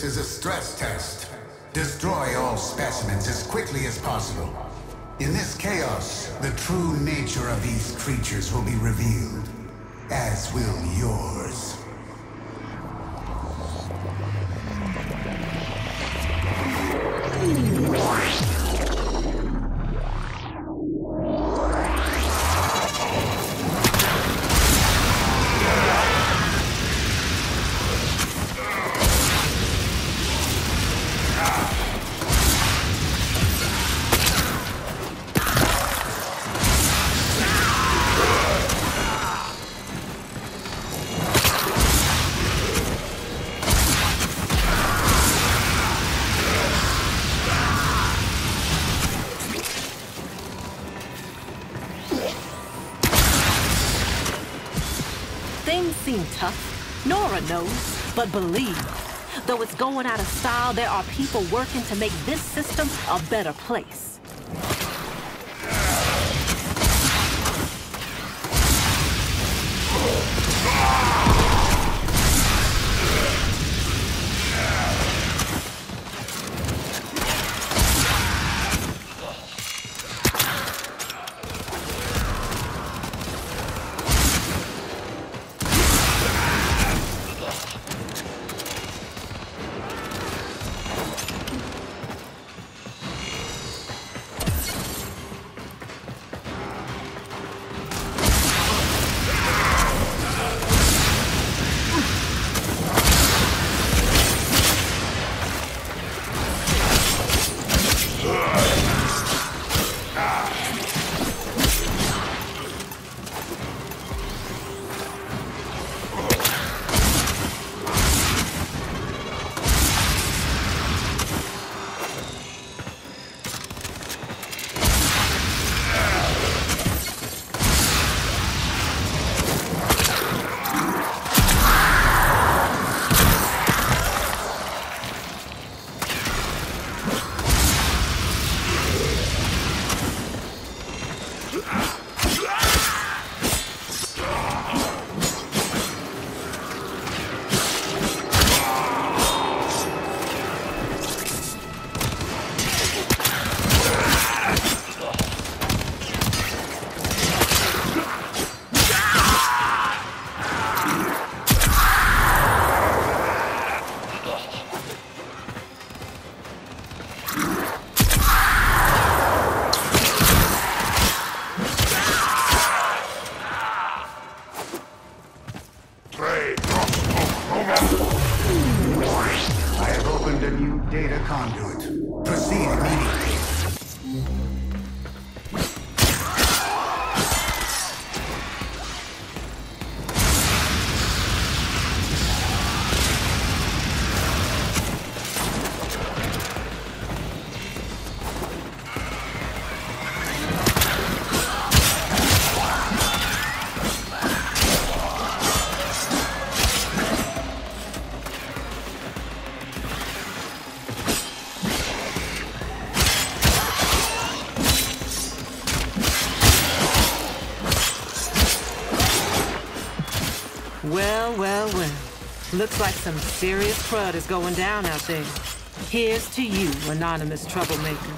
This is a stress test. Destroy all specimens as quickly as possible. In this chaos, the true nature of these creatures will be revealed, as will yours. Things seem tough. Nora knows, but believe. Though it's going out of style, there are people working to make this system a better place. Well. Looks like some serious crud is going down out there. Here's to you, anonymous troublemaker.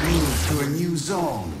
move to a new zone.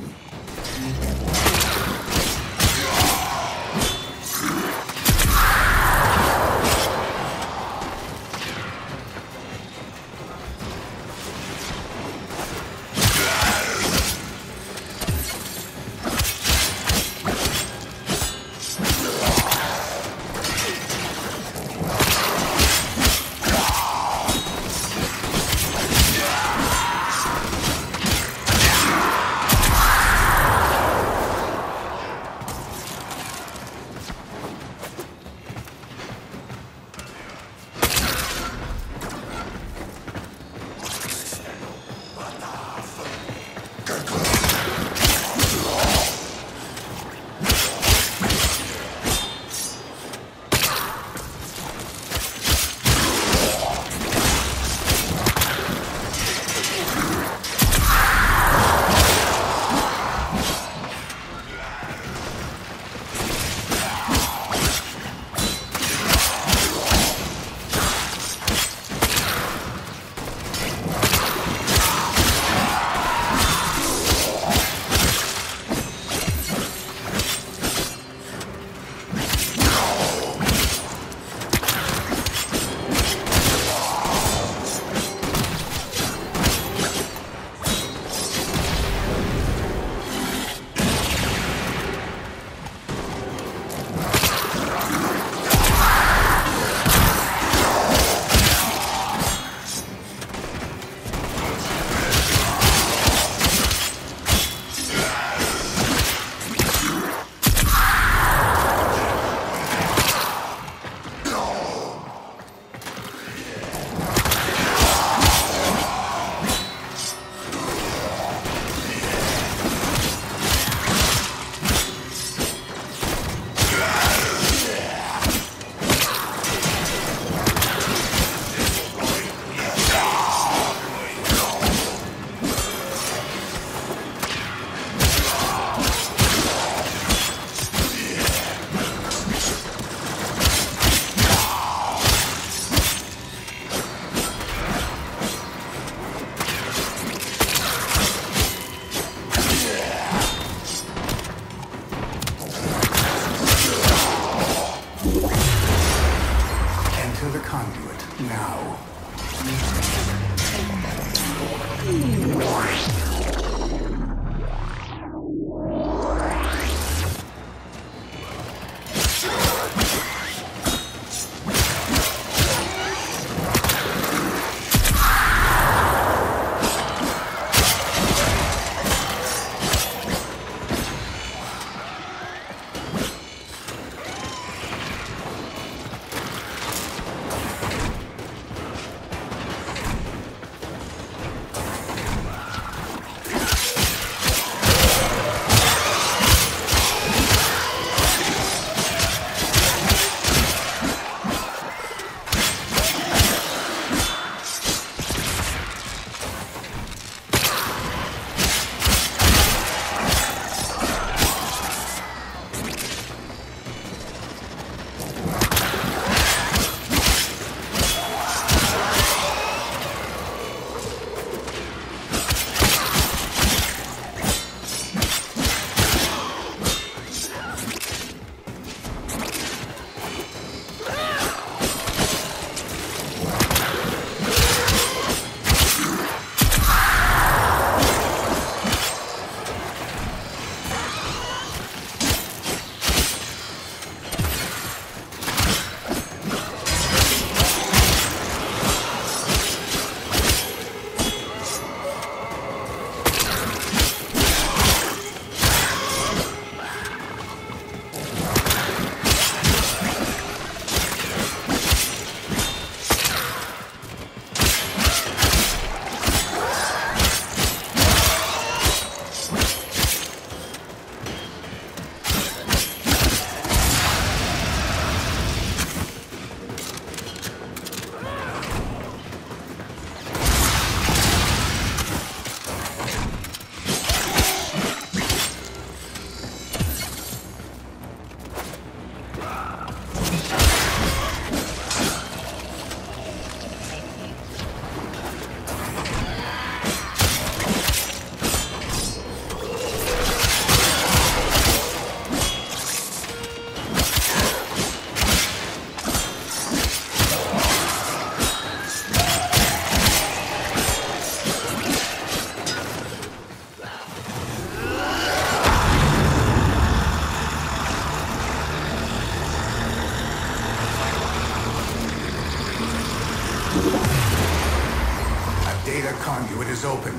is open.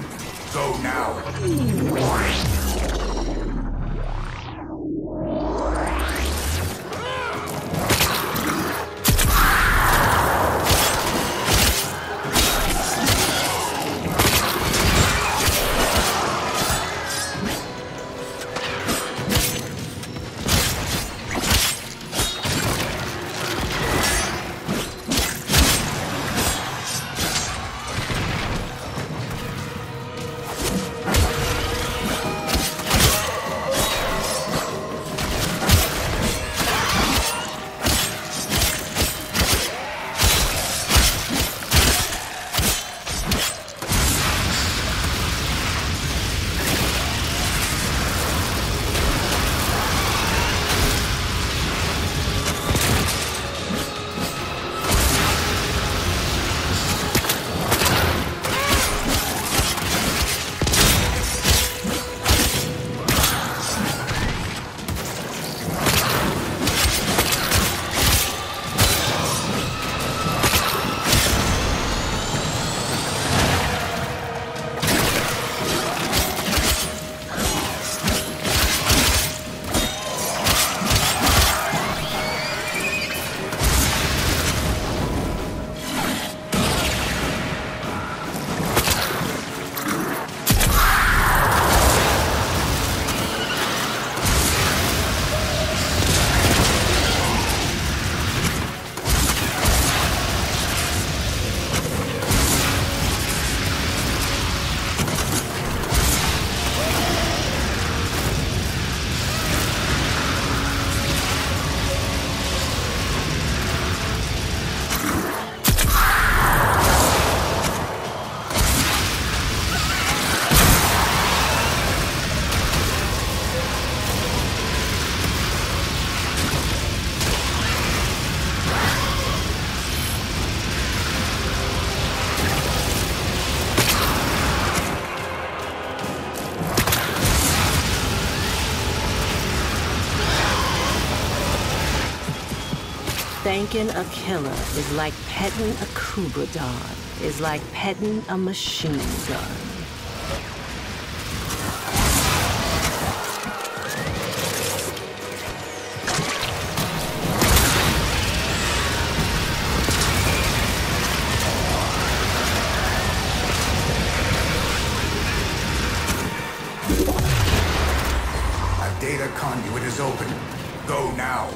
Go now. Thinking a killer is like petting a Koopa dog, is like petting a machine gun. Our data conduit is open. Go now.